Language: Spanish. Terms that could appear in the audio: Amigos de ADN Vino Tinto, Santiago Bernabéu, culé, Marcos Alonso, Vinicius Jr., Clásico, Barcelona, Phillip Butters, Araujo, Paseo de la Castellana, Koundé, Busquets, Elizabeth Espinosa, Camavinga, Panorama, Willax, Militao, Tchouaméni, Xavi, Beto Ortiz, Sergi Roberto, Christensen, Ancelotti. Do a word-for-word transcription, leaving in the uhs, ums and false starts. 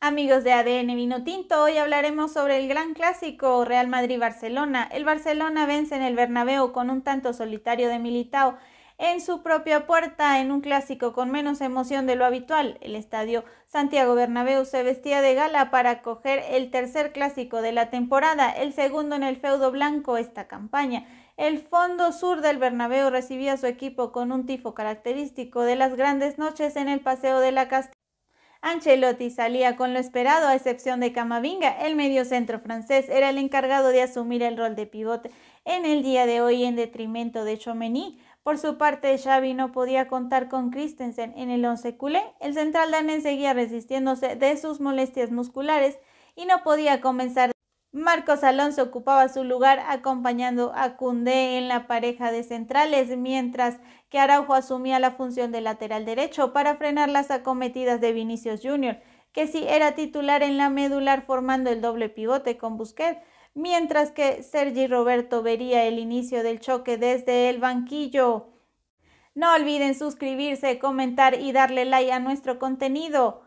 Amigos de A D N Vino Tinto, hoy hablaremos sobre el gran clásico Real Madrid-Barcelona. El Barcelona vence en el Bernabéu con un tanto solitario de Militao en su propia puerta en un clásico con menos emoción de lo habitual. El estadio Santiago Bernabéu se vestía de gala para acoger el tercer clásico de la temporada, el segundo en el feudo blanco esta campaña. El fondo sur del Bernabéu recibía a su equipo con un tifo característico de las grandes noches en el Paseo de la Castellana. Ancelotti salía con lo esperado, a excepción de Camavinga. El mediocentro francés era el encargado de asumir el rol de pivote en el día de hoy en detrimento de Tchouaméni. Por su parte, Xavi no podía contar con Christensen en el once culé. El central danés seguía resistiéndose de sus molestias musculares y no podía comenzar. Marcos Alonso ocupaba su lugar acompañando a Koundé en la pareja de centrales, mientras que Araujo asumía la función de lateral derecho para frenar las acometidas de Vinicius junior, que sí era titular en la medular formando el doble pivote con Busquets, mientras que Sergi Roberto vería el inicio del choque desde el banquillo. No olviden suscribirse, comentar y darle like a nuestro contenido.